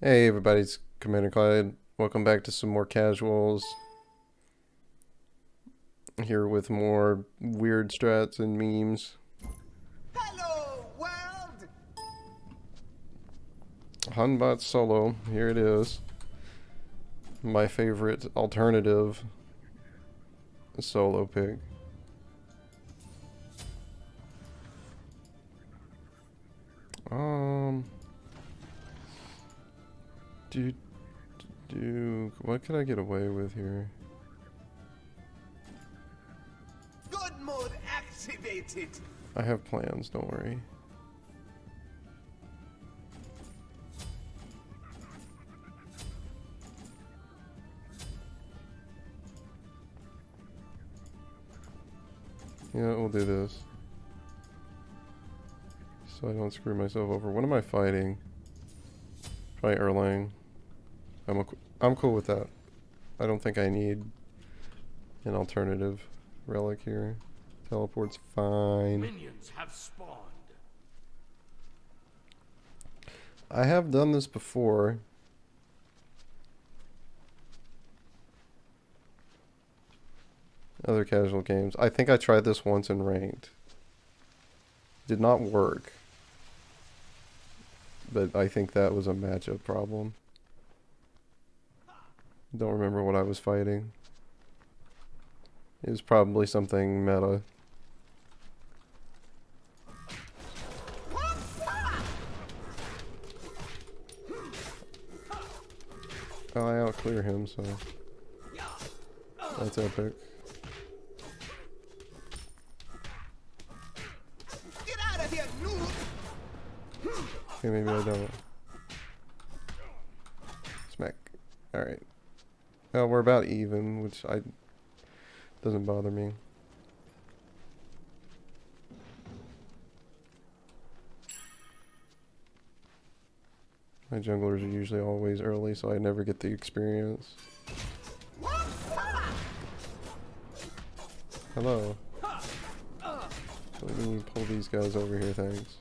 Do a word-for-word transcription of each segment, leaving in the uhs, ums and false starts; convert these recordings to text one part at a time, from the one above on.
Hey everybody, it's Commander Clyde. Welcome back to some more casuals. Here with more weird strats and memes. Hello world! Hun Batz solo, here it is. My favorite alternative solo pick. Um, do, do, what can I get away with here? Good mode activated. I have plans, don't worry. Yeah, we'll do this. So I don't screw myself over. What am I fighting? Probably Erlang. I'm, I'm cool with that. I don't think I need an alternative relic here. Teleport's fine. Minions have spawned. I have done this before. Other casual games. I think I tried this once in ranked. Did not work. But I think that was a matchup problem. Don't remember what I was fighting. It was probably something meta. Oh, I outclear him, so that's epic. Okay, maybe I don't. Smack. Alright. Well, we're about even, which I doesn't bother me. My junglers are usually always early, so I never get the experience. Hello. Let me pull these guys over here, thanks.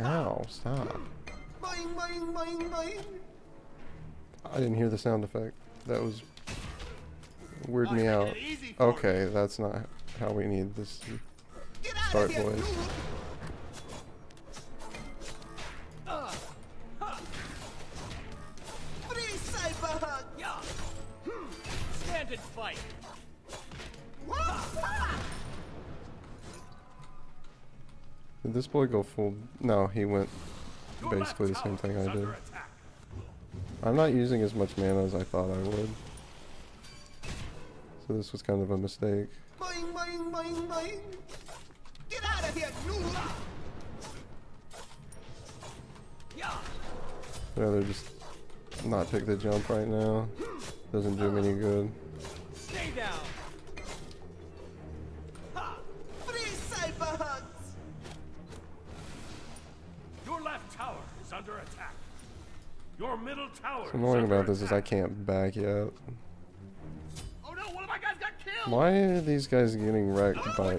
Ow, stop. Boing, boing, boing, boing. I didn't hear the sound effect. That was weirded me out. Okay, that's not how we need this to start, boys. Standard fight. Did this boy go full? No, he went basically the same thing I did. I'm not using as much mana as I thought I would. So this was kind of a mistake. Boing, boing, boing, boing. Get out of here, Nula. I'd rather just not take the jump right now. Doesn't do me any good. Stay down. Under attack. Your middle tower. What's annoying about this is I can't back yet. Oh no, one of my guys got killed. Why are these guys getting wrecked by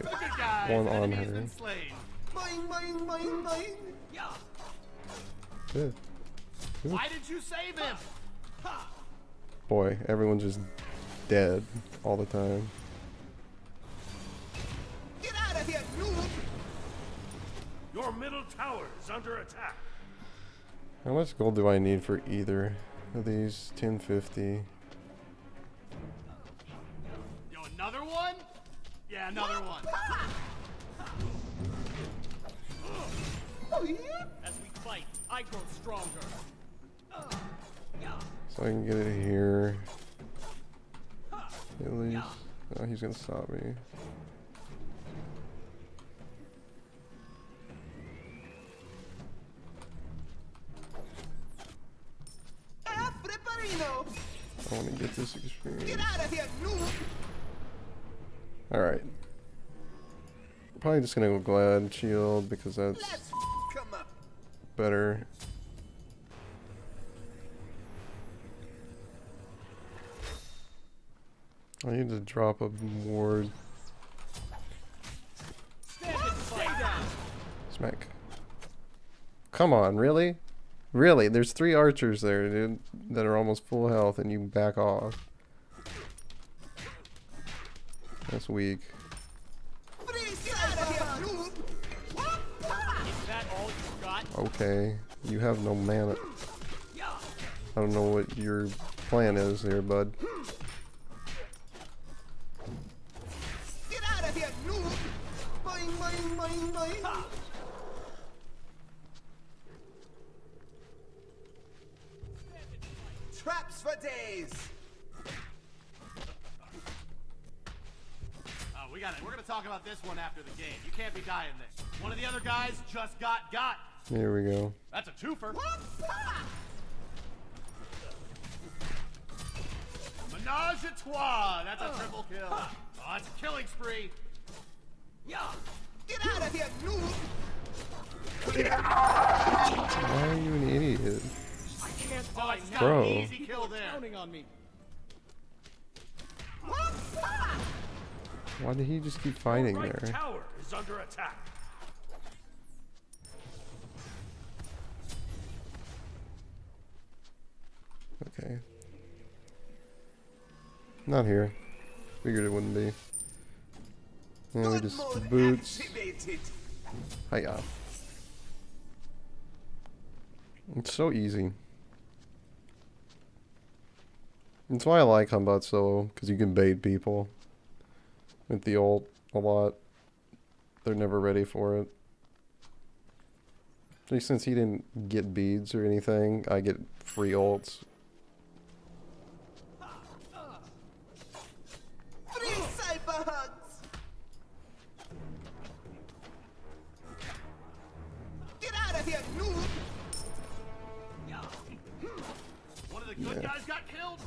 one on her? Boing, boing, boing, boing. Yeah. Good. Good. Why did you save him? Boy, everyone's just dead all the time. Get out of here, noob. Your middle tower is under attack. How much gold do I need for either of these? ten fifty. Yo, another one? Yeah, another one. As we fight, I grow stronger. So I can get it here. At least. Oh, he's gonna stop me. I want to get this experience. Get out of here, noob! All right. Probably just gonna go Glad Shield because that's come up. Better. I need to drop a ward. Smack. come on, really? Really? There's three archers there, dude, that are almost full health, and you back off. That's weak. Okay, you have no mana. I don't know what your plan is there, bud. Traps for days. Oh, we got it. We're gonna talk about this one after the game. You can't be dying this. One of the other guys just got got. Here we go. That's a twofer. Menage a trois. That's a triple kill. Oh, it's a killing spree. Yeah. Get out of here, noob. Why are you an idiot? I can't die now. Bro. Easy kill there. Counting on me. Why did he just keep fighting right there? Tower is under attack. Okay. Not here. Figured it wouldn't be. And we just boots. Hiya. It's so easy. That's why I like Hun Batz solo, because you can bait people with the ult a lot. They're never ready for it. At least since he didn't get beads or anything, I get free ults. Good yeah. Guys got killed.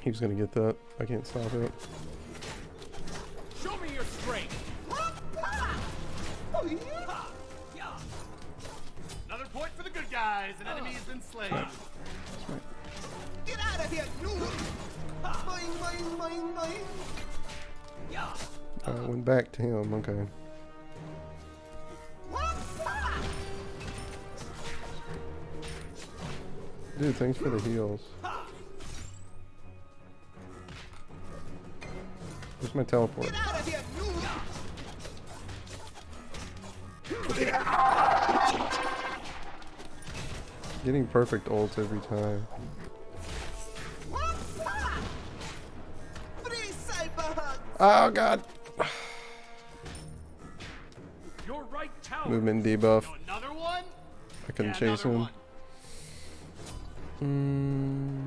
He was gonna get that. I can't stop it. Show me your strength. Another point for the good guys. An enemy has been slain. Right. Right. Get out of here, you. Mine, mine, mine, mine. I went back to him. Okay. Dude, thanks for the heals. Where's my teleport? Getting perfect ults every time. Oh god! Your right tower. Movement debuff. Another one? I couldn't yeah, chase him. One. Mm,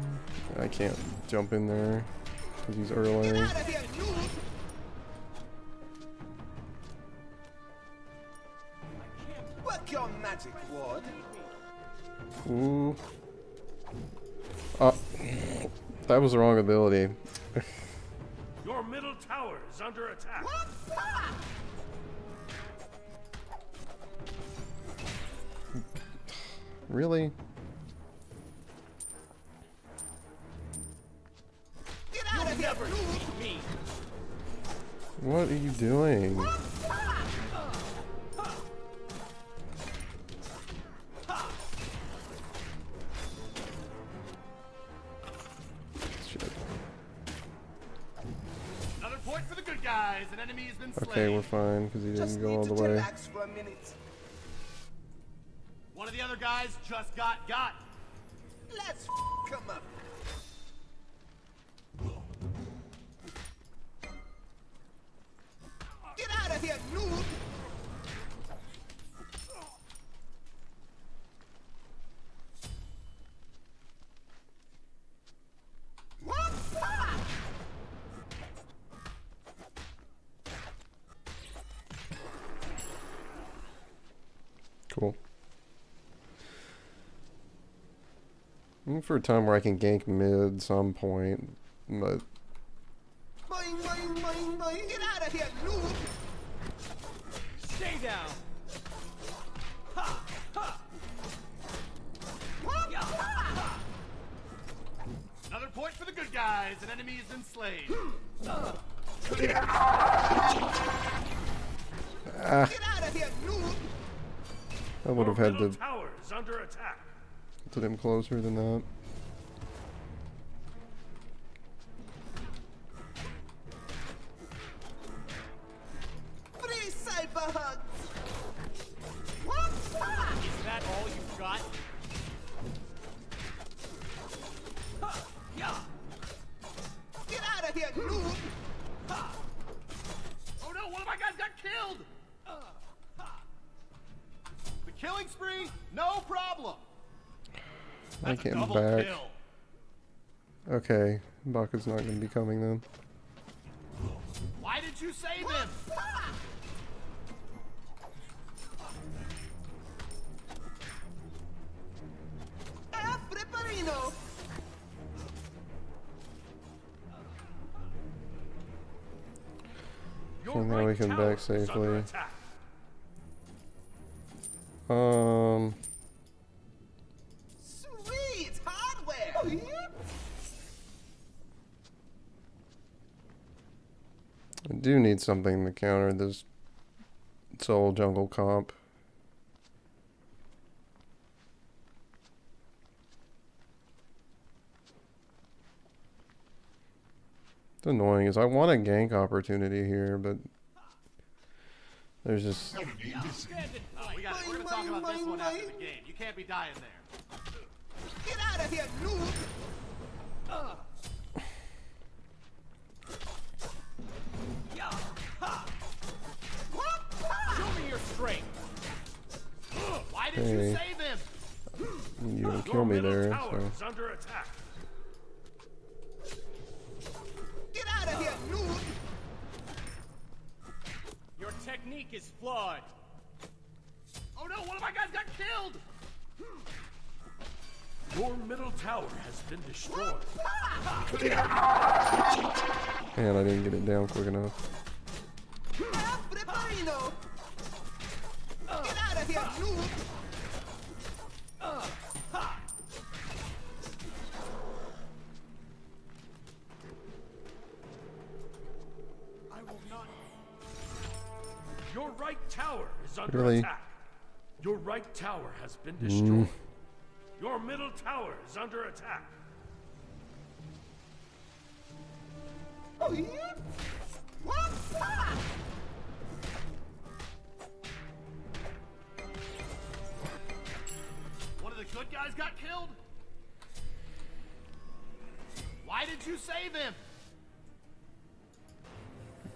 I can't jump in there because he's Erlang. Work your magic ward. Ooh. Uh, that was the wrong ability. Your middle tower is under attack. Really? What are you doing? Shit. Another point for the good guys. An enemy has been slain. Okay, we're fine because he didn't go all the way. One of the other guys just got got. Let's come up. Cool. I'm looking for a time where I can gank mid some point, but mine, mine, mine, mine. Get out of here, noob. Stay down. Ha, ha. Yeah. Ha. Another point for the good guys. An enemy is enslaved. uh. yeah. ah. Get out of here, noob. I would have had to is under attack. Get to them closer than that. Three cyber hugs. What's that? Is that all you got? Ha, yeah. Get out of here, Gloom! Oh no, one of my guys got killed! Uh, the killing spree, no problem! I can't get back. Kill. Okay, Baka's not gonna be coming then. Why did you save him? Preparino! And now we can back safely. Um. Sweet hardware. I do need something to counter this soul jungle comp. It's annoying is I want a gank opportunity here, but there's just uh, we got we're gonna talk about this one after the game. You can't be dying there. Get out of here, noob! Uh. Yeah. Show me your strength. Why did hey. you save him? You didn't kill me there. So. Under attack. Get out of here, noob! Your technique is flawed. Oh no, one of my guys got killed! Your middle tower has been destroyed. Man, I didn't get it down quick enough. Get out of here, noob! Your right tower is under really? attack. Your right tower has been destroyed. Mm. Your middle tower is under attack. Oh, yeah. What's that? One of the good guys got killed. Why did you save him?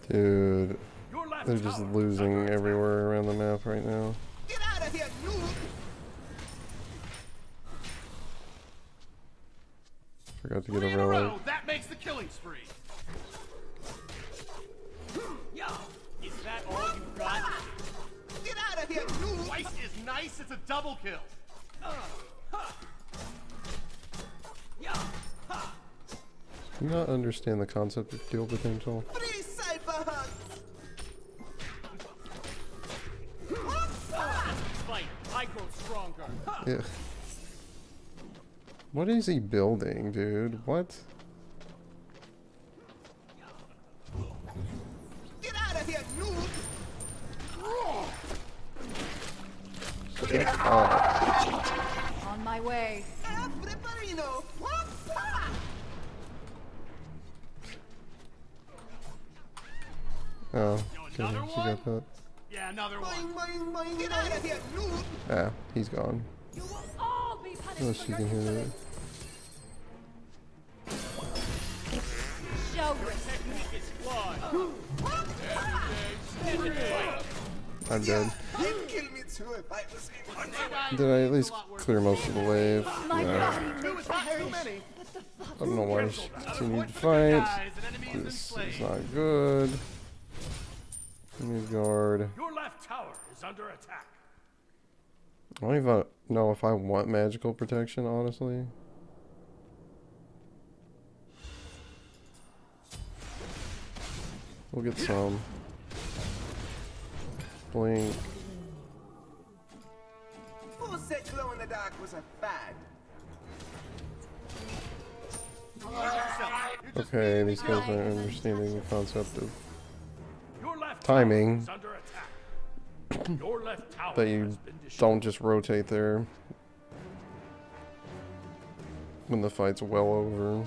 Dude. They're just losing everywhere around the map right now. Get out of here, noob! Forgot to get a row. That makes the killing spree. Yo, is that all you got? Get out of here, noob! Twice is nice. It's a double kill. Uh, ha. Yeah, ha. Do not understand the concept of kill potential. Yeah. What is he building, dude? What? Get out of here, noob! Get out. On my way. Oh, okay, she got that. Yeah, another one. Get out of here, noob! Ah, he's gone. You will all be punished. Unless you can hear that. I'm dead. Did I at least clear most of the wave? No. I don't know why I should continue to fight. This is not good. Guard. Your left tower is under attack. I don't even know if I want magical protection, honestly. We'll get some. Blink. Who said glow in the dark was a fad? Okay, these guys aren't understanding the concept of timing, but you don't just rotate there when the fight's well over.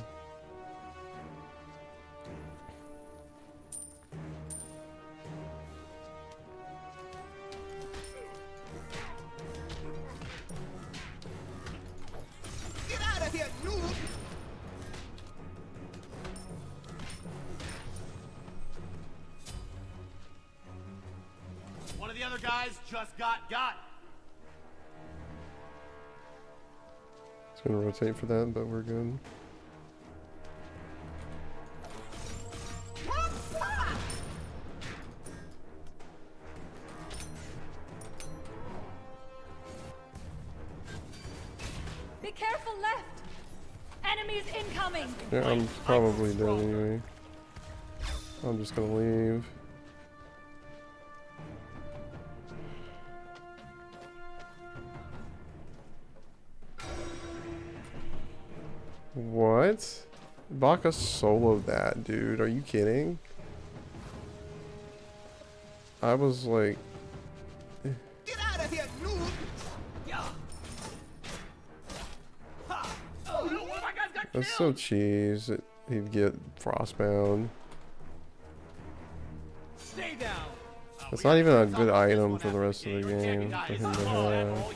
Rotate for that, but we're good. Be careful left. Enemies incoming. Yeah, I'm probably dead anyway. I'm just gonna leave. What? Baka soloed that, dude. Are you kidding? I was like... Get out of here, noob! Yeah. Ha. Oh, no, my guys got that's so cheese that he'd get frostbound. Stay down. That's not even a good item for the rest of the game for him to have.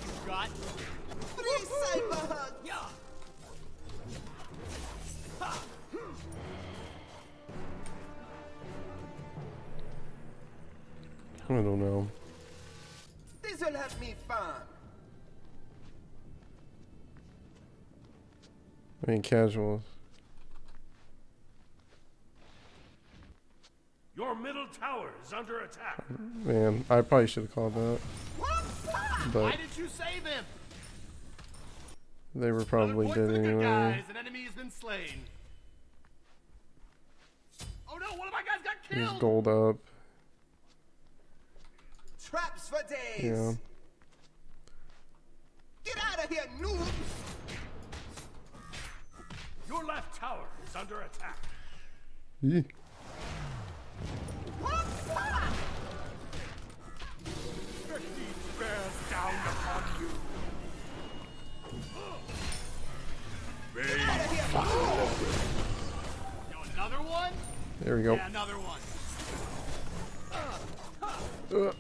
I don't know. This will have me fun. I mean, casuals. Your middle tower is under attack. Man, I probably should have called that. But why did you save him? They were probably dead anyway. Guys, an enemy has been slain. Oh no! One of my guys got killed. He's gold up. Traps for days. Yeah. Get out of here, noobs! Your left tower is under attack. Yeah. Fifty bears down upon you. Get out of here, noobs! Now another one. There we go. Yeah, another one. Uh.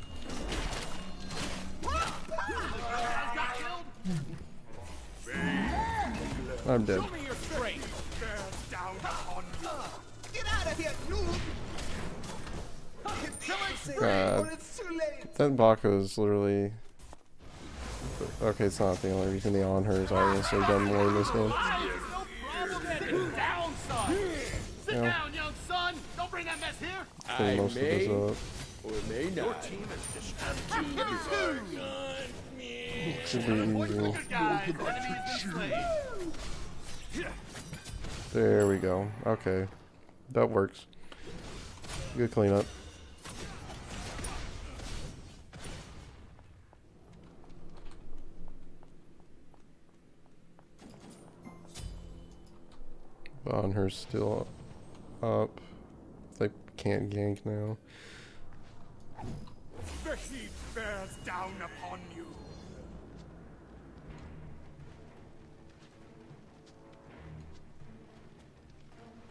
I'm dead. God. That Baka is literally... Okay, it's not the only reason the on her is obviously done more in this game. Sit down, young son! Don't bring that mess here! I most of this up. Or may not. Your team is destroyed. There we go. Okay. That works. Good cleanup. On her still up. They can't gank now. He bears down upon you.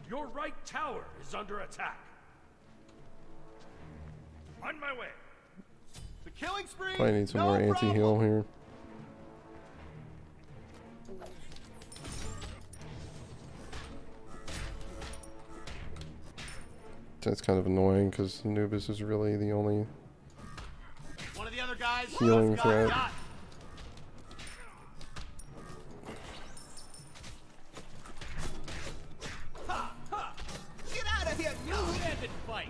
Your right tower is under attack. On my way. The killing spree. I need some no more anti-heal here. That's kind of annoying because Anubis is really the only guys, healing threat. Get out of here, you ended fight.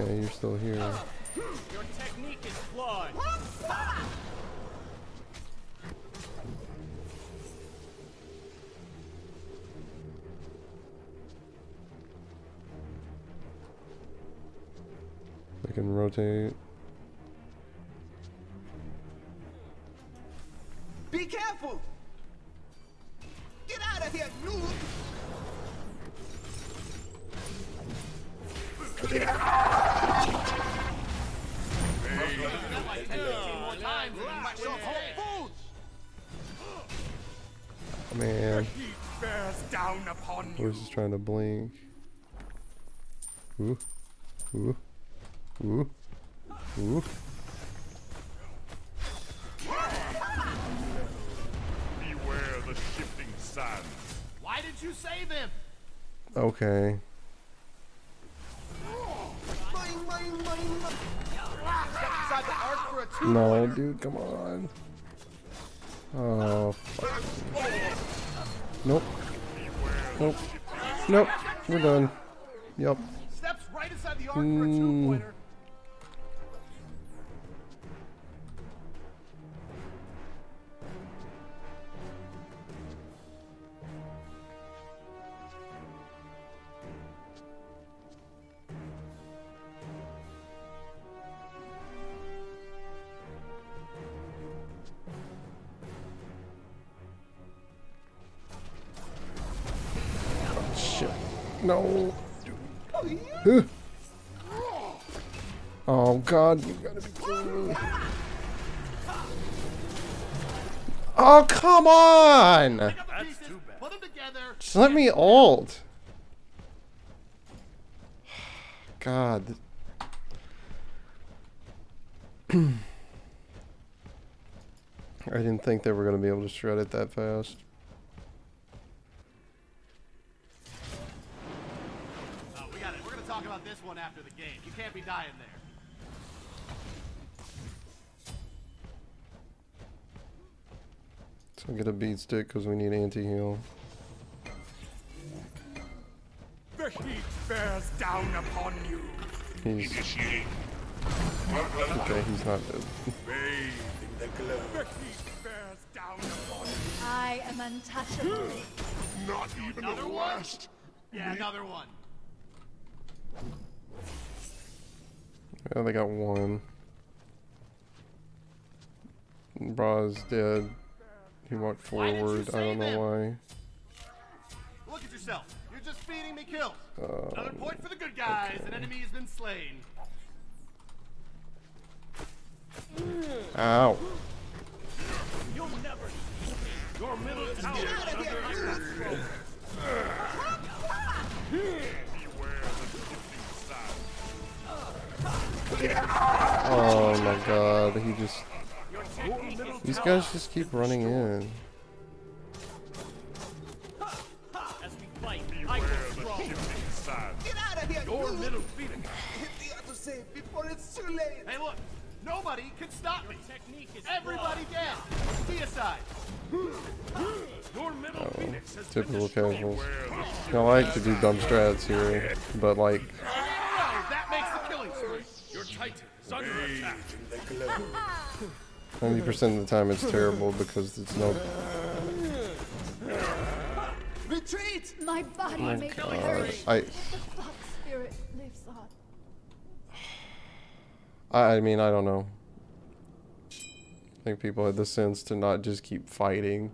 Okay, you're still here. Your technique is flawed. I can rotate. Be careful! Get out of here, noob! Get out! Hey. Hey. Man. I was just trying to blink. Ooh. Ooh. Ooh. Ooh. Beware the shifting sands. Why did you save him? Okay. No, dude, come on. Oh, fuck. Nope. Nope. Nope. We're done. Yep. Steps right inside the arc for a two-pointer. No. Huh. Oh God, you gotta be kidding me. Oh, come on. That's too bad. Put them together. Just let me ult. God. I didn't think they were gonna be able to shred it that fast. This one after the game. You can't be dying there. So I'll get a bead stick because we need anti-heal. The heat bears down upon you. He's okay, he's not dead. The heat bears down upon you. I am untouchable. Not even another the worst. Yeah, another one. Oh, they got one. Bra's dead. He walked forward. I don't know him? why. Look at yourself. You're just feeding me kills. Um, Another point for the good guys. Okay. An enemy has been slain. Ow. You'll never. Your middle tower. Oh my God, he just... These guys just keep running in. Hey look, nobody can stop me. Everybody down. See aside. Oh, typical casuals. I like to do dumb strats here, but like... ninety percent of the time it's terrible because it's no retreat. My body oh makes I... I mean, I don't know. I think people had the sense to not just keep fighting.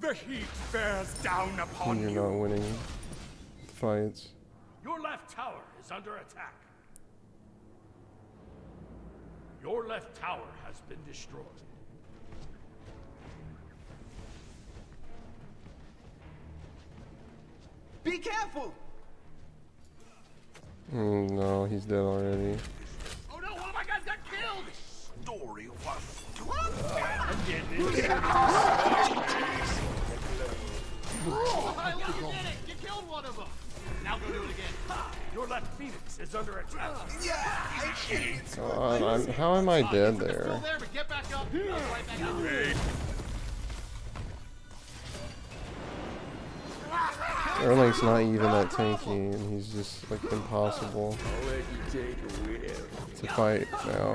The heat bears down upon you. You're not winning the fights. Your left tower is under attack. Your left tower has been destroyed. Be careful! Mm, no, he's dead already. Oh no, one of my guys got killed! Story was I look you did it! You killed one of them! Now go do it again. Your left Phoenix is under attack. Yeah, I can't. God, I'm, how am I dead there? Still there, but get back up. Right back up. Erlang's not even that tanky, and he's just like impossible to fight now.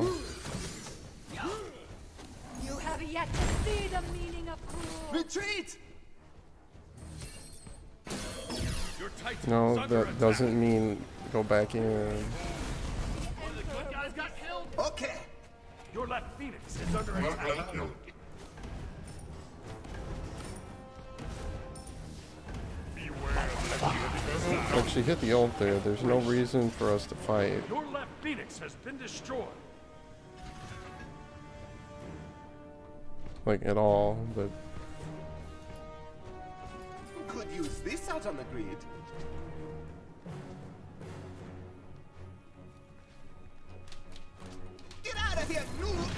You have yet to see the meaning of cruel. Retreat! No, that doesn't mean go back in. Okay. Your left Phoenix is under attack. Actually, hit the ult there. There's no reason for us to fight. Your left Phoenix has been destroyed. like at all, but could use this out on the grid. Get out of here, noob!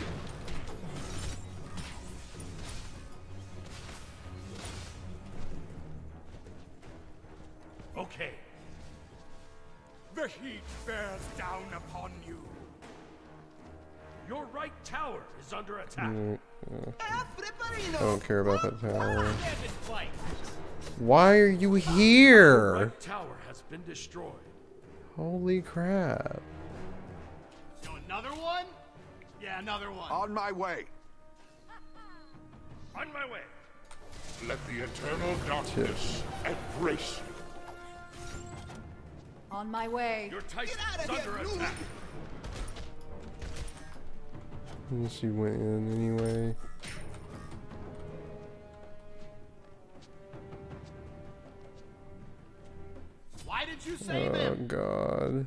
Okay. The heat bears down upon you. Your right tower is under attack. Mm, yeah. I don't care about that tower. Why are you here? Your right tower has been destroyed. Holy crap. So another one? Yeah, another one. On my way. On my way. Let the eternal darkness embrace you. On my way. Your Titan is under attack. Unless you went in anyway. Why did you save him? Oh god.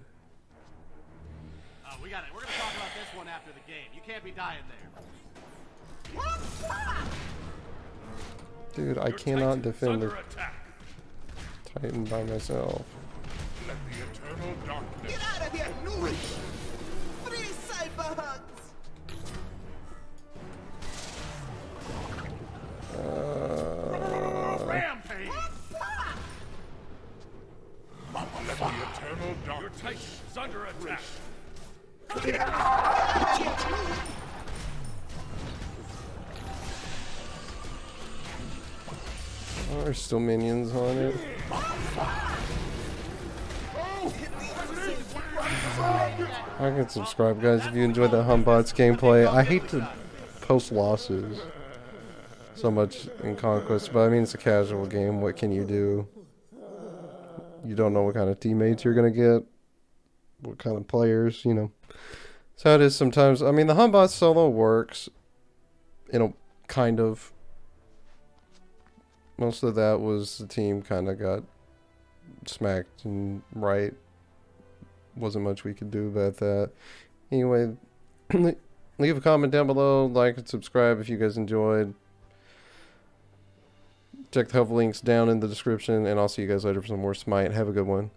Oh, we got it. We're gonna talk about this one after the game. You can't be dying there. Dude, I cannot defend the Titan by myself. Let the eternal darkness. Get out of here, noob! Three cyberhugs! Uh, Rampage! Let the eternal dark. Your Titan is under attack. Oh, there's still minions on it. I can subscribe, guys, if you enjoy the Hun Batz gameplay. I hate to post losses so much in Conquest, but I mean, it's a casual game. What can you do? You don't know what kind of teammates you're gonna get, what kind of players, you know. So it is sometimes. I mean, the Hun Batz solo works, you know, kind of. Most of that was the team kind of got smacked and right. Wasn't much we could do about that. Anyway, leave a comment down below, like and subscribe if you guys enjoyed. Check the help links down in the description, and I'll see you guys later for some more Smite. Have a good one.